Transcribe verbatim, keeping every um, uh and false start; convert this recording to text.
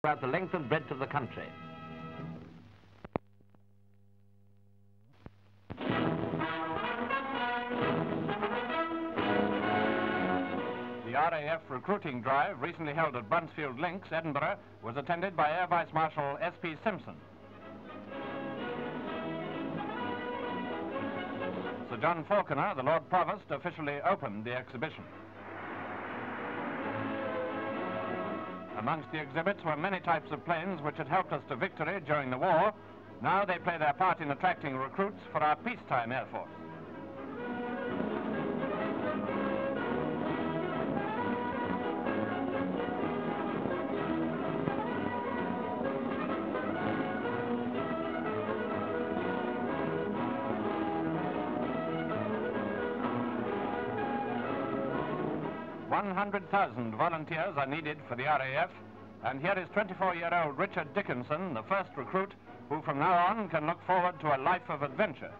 throughout the length and breadth of the country. The R A F recruiting drive recently held at Bruntsfield Links, Edinburgh, was attended by Air Vice Marshal S P Simpson. Sir John Falconer, the Lord Provost, officially opened the exhibition. Amongst the exhibits were many types of planes which had helped us to victory during the war. Now they play their part in attracting recruits for our peacetime Air Force. one hundred thousand volunteers are needed for the R A F, and here is twenty-four-year-old Richard Dickinson, the first recruit, who from now on can look forward to a life of adventure.